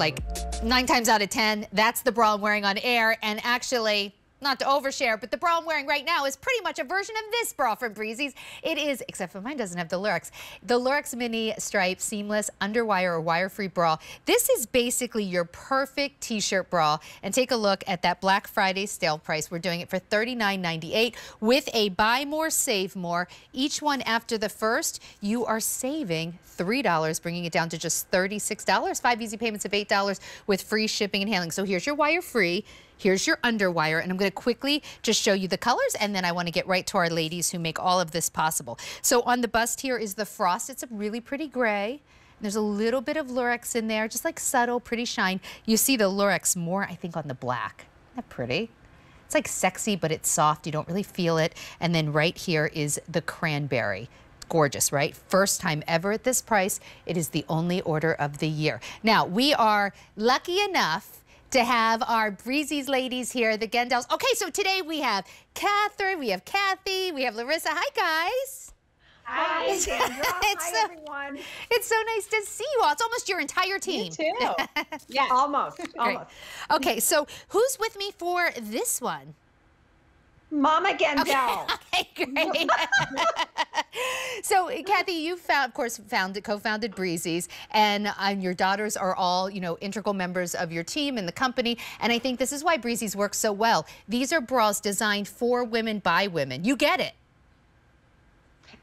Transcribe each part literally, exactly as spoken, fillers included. like nine times out of ten, that's the bra I'm wearing on air. And actually, not to overshare, but the bra I'm wearing right now is pretty much a version of this bra from Breezies. It is, except for mine doesn't have the Lurex, the Lurex Mini Stripe Seamless Underwire or Wire-Free Bra. This is basically your perfect t-shirt bra. And take a look at that Black Friday sale price. We're doing it for thirty-nine ninety-eight with a buy more, save more. Each one after the first, you are saving three dollars, bringing it down to just thirty-six dollars. Five easy payments of eight dollars with free shipping and handling. So here's your wire-free. Here's your underwire, and I'm gonna quickly just show you the colors, and then I wanna get right to our ladies who make all of this possible. So on the bust here is the frost. It's a really pretty gray. There's a little bit of Lurex in there, just like subtle, pretty shine. You see the Lurex more, I think, on the black. Isn't that pretty? It's like sexy, but it's soft. You don't really feel it. And then right here is the cranberry. Gorgeous, right? First time ever at this price. It is the only order of the year. Now, we are lucky enough to have our Breezies ladies here, the Gendels. Okay, so today we have Catherine, we have Kathy, we have Larissa. Hi, guys. Hi, it's, Hi so, everyone. It's so nice to see you all. It's almost your entire team. Me too. Yeah, almost, almost. Great. Okay, so who's with me for this one? Mama Gendel. Okay, okay, great. So, Kathy, you found, of course, founded, co-founded Breezies, and um, your daughters are all, you know, integral members of your team and the company. And I think this is why Breezies works so well. These are bras designed for women by women. You get it.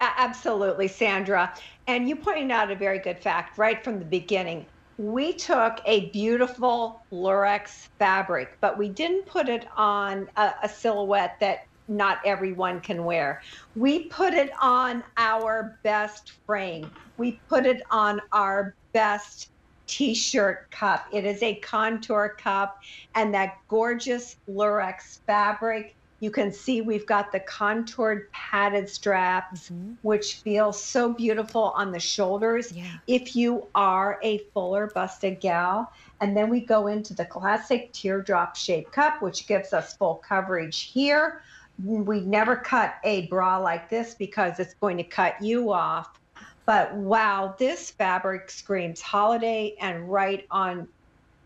Uh, absolutely, Sandra. And you pointed out a very good fact right from the beginning. We took a beautiful Lurex fabric, but we didn't put it on a, a silhouette that not everyone can wear. We put it on our best frame. We put it on our best t-shirt cup. It is a contour cup, and that gorgeous Lurex fabric. You can see we've got the contoured padded straps, mm-hmm. which feel so beautiful on the shoulders yeah. if you are a fuller busted gal. And then we go into the classic teardrop shaped cup, which gives us full coverage here. We never cut a bra like this because it's going to cut you off. But wow, this fabric screams holiday, and right on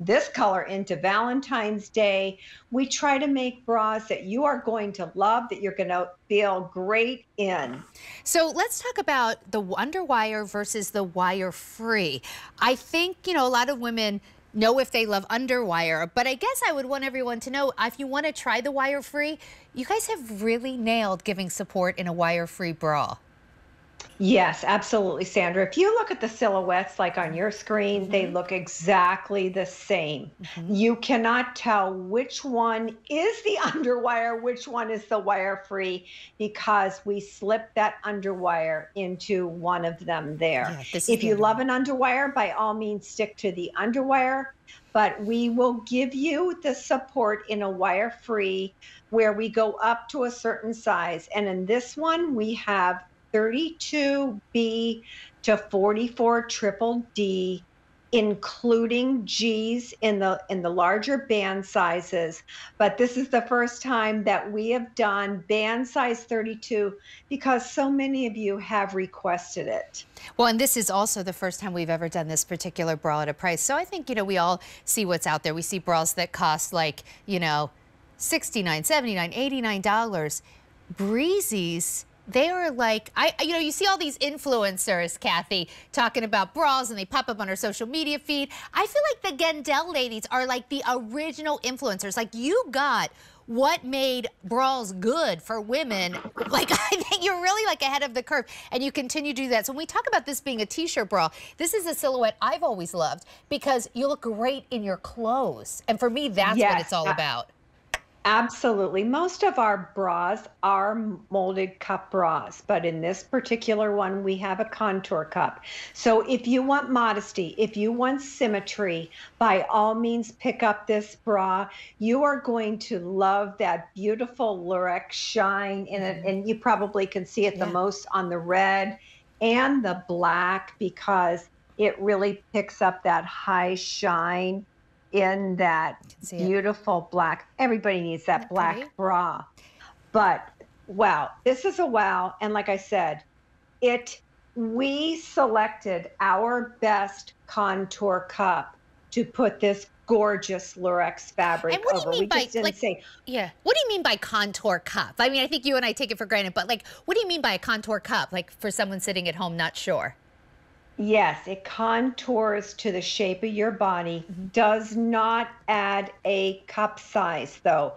this color into Valentine's Day. We try to make bras that you are going to love, that you're going to feel great in. So let's talk about the underwire versus the wire-free. I think, you know, a lot of women know if they love underwire, but I guess I would want everyone to know, if you want to try the wire-free, you guys have really nailed giving support in a wire-free bra. Yes, absolutely, Sandra. If you look at the silhouettes like on your screen, mm-hmm. they look exactly the same. Mm-hmm. You cannot tell which one is the underwire, which one is the wire-free, because we slip that underwire into one of them there. Yeah, this if you underwire. Love an underwire, by all means, stick to the underwire. But we will give you the support in a wire-free where we go up to a certain size. And in this one, we have thirty-two B to forty-four triple D, including G's in the in the larger band sizes. But this is the first time that we have done band size thirty-two because so many of you have requested it. Well, and this is also the first time we've ever done this particular bra at a price. So I think, you know, we all see what's out there. We see bras that cost like, you know, sixty-nine, seventy-nine, eighty-nine dollars. Breezies, they are like, I, you know, you see all these influencers, Kathy, talking about bras, and they pop up on our social media feed. I feel like the Gendel ladies are like the original influencers. Like, you got what made bras good for women. Like, I think you're really like ahead of the curve, and you continue to do that. So when we talk about this being a t-shirt bra, this is a silhouette I've always loved because you look great in your clothes. And for me, that's yes, what it's all about. Absolutely. Most of our bras are molded cup bras, but in this particular one, we have a contour cup. So if you want modesty, if you want symmetry, by all means, pick up this bra. You are going to love that beautiful Lurex shine in it, and you probably can see it yeah. the most on the red and the black because it really picks up that high shine in that beautiful black. Everybody needs that, that black pretty? bra. But wow, this is a wow. And like I said, it we selected our best contour cup. to put this gorgeous Lurex fabric and what over. Do you mean we by, just didn't like, say. Yeah. What do you mean by contour cup? I mean, I think you and I take it for granted, but like, what do you mean by a contour cup? Like for someone sitting at home, not sure. Yes, it contours to the shape of your body. Mm-hmm. Does not add a cup size though.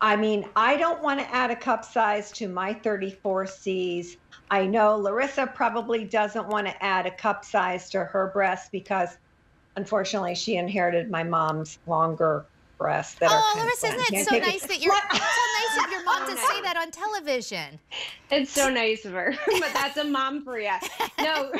I mean, I don't want to add a cup size to my thirty-four C's. I know Larissa probably doesn't want to add a cup size to her breast because unfortunately she inherited my mom's longer breasts. That oh, are Larissa, isn't it so nice, it. That you're, it's so nice of your mom to say that on television? It's so nice of her, but that's a mom for you. No,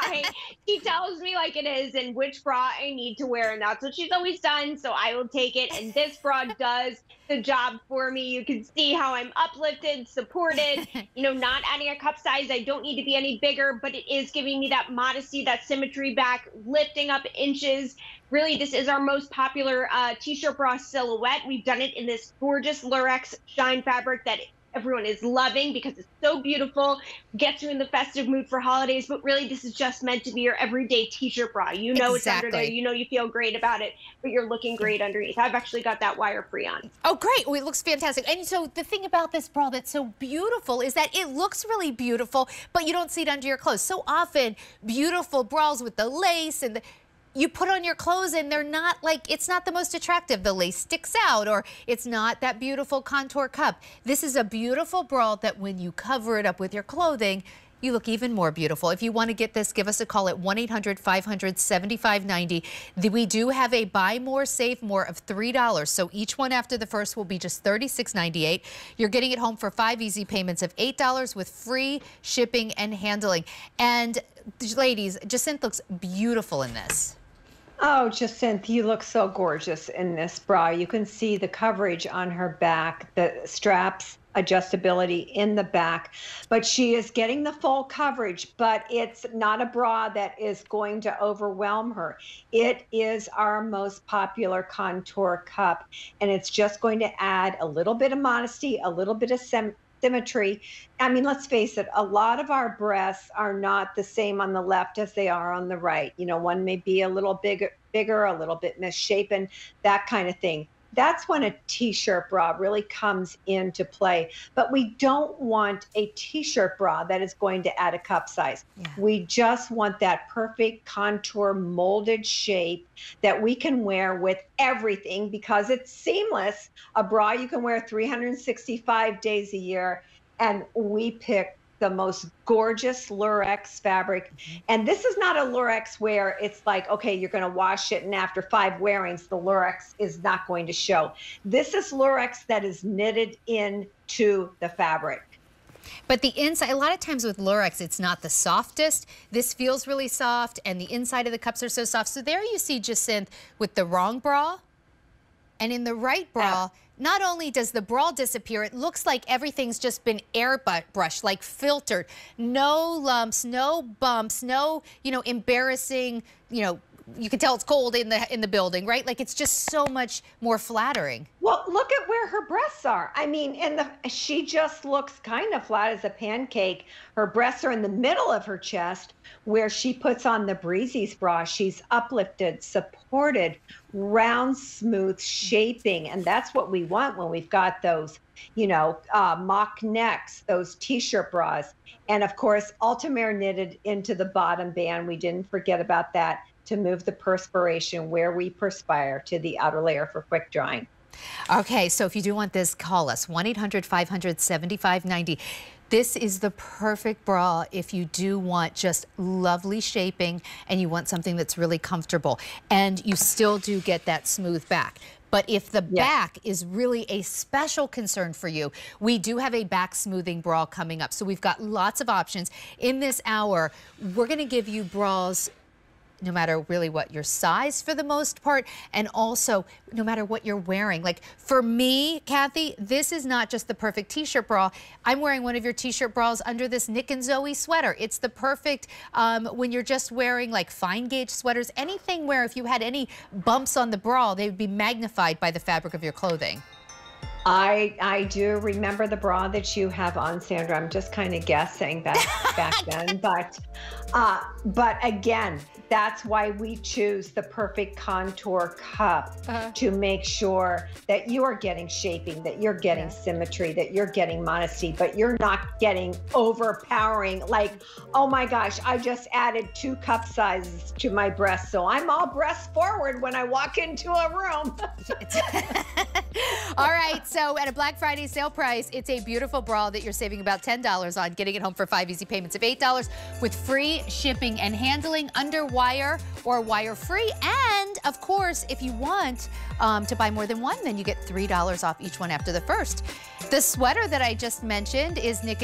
I, she tells me like it is and which bra I need to wear, and that's what she's always done, so I will take it, and this bra does the job for me. You can see how I'm uplifted, supported, you know, not adding a cup size. I don't need to be any bigger, but it is giving me that modesty, that symmetry back, lifting up inches. Really, this is our most popular uh, t-shirt bra silhouette. We've done it in this gorgeous Lurex shine fabric that everyone is loving because it's so beautiful, gets you in the festive mood for holidays, but really this is just meant to be your everyday t-shirt bra. You know, exactly. It's under there, you know, you feel great about it, but you're looking great underneath. I've actually got that wire free on. Oh, great. Well, it looks fantastic. And so the thing about this bra that's so beautiful is that it looks really beautiful, but you don't see it under your clothes. So often, beautiful bras with the lace and the... You put on your clothes and they're not like, it's not the most attractive. The lace sticks out or it's not that beautiful contour cup. This is a beautiful bra that when you cover it up with your clothing, you look even more beautiful. If you want to get this, give us a call at one eight hundred five hundred seventy-five ninety. We do have a buy more, save more of three dollars. So each one after the first will be just thirty-six ninety-eight. You're getting it home for five easy payments of eight dollars with free shipping and handling. And ladies, Jacinth looks beautiful in this. Oh, Jacinth, you look so gorgeous in this bra. You can see the coverage on her back, the straps, adjustability in the back, but she is getting the full coverage, but it's not a bra that is going to overwhelm her. It is our most popular contour cup, and it's just going to add a little bit of modesty, a little bit of sem symmetry. I mean, let's face it, a lot of our breasts are not the same on the left as they are on the right. You know, one may be a little bigger, bigger, a little bit misshapen, that kind of thing. That's when a t-shirt bra really comes into play. But we don't want a t-shirt bra that is going to add a cup size. Yeah. We just want that perfect contour molded shape that we can wear with everything because it's seamless. A bra you can wear three hundred sixty-five days a year, and we pick the most gorgeous Lurex fabric. And this is not a Lurex where it's like, okay, you're gonna wash it and after five wearings, the Lurex is not going to show. This is Lurex that is knitted into the fabric. But the inside, a lot of times with Lurex, it's not the softest. This feels really soft and the inside of the cups are so soft. So there you see Jacinth with the wrong bra and in the right bra, oh. Not only does the bra disappear, it looks like everything's just been airbrushed, like filtered. No lumps, no bumps, no, you know, embarrassing, you know, you can tell it's cold in the in the building, right? Like it's just so much more flattering. Well, look at where her breasts are. I mean, and the she just looks kind of flat as a pancake. Her breasts are in the middle of her chest where she puts on the Breezies bra. She's uplifted, supported, round, smooth shaping, and that's what we want when we've got those, you know, uh, mock necks, those t-shirt bras, and of course, Altamare knitted into the bottom band. We didn't forget about that. To move the perspiration where we perspire to the outer layer for quick drying. Okay, so if you do want this, call us one eight hundred five hundred seventy-five ninety. This is the perfect bra if you do want just lovely shaping and you want something that's really comfortable and you still do get that smooth back. But if the yeah. back is really a special concern for you, we do have a back smoothing bra coming up. So we've got lots of options. In this hour, we're gonna give you bras no matter really what your size for the most part, and also no matter what you're wearing. Like for me, Kathy, this is not just the perfect t-shirt bra. I'm wearing one of your t-shirt bras under this Nick and Zoe sweater. It's the perfect um, when you're just wearing like fine gauge sweaters, anything where if you had any bumps on the bra, they would be magnified by the fabric of your clothing. I I do remember the bra that you have on, Sandra. I'm just kind of guessing back back then, but uh, but again, that's why we choose the perfect contour cup uh-huh. to make sure that you are getting shaping, that you're getting yeah. symmetry, that you're getting modesty, but you're not getting overpowering. Like, oh my gosh, I just added two cup sizes to my breast, so I'm all breast forward when I walk into a room. All right, so at a Black Friday sale price, it's a beautiful bra that you're saving about ten dollars on, getting it home for five easy payments of eight dollars with free shipping and handling, under wire or wire free. And of course, if you want um, to buy more than one, then you get three dollars off each one after the first. The sweater that I just mentioned is Nick and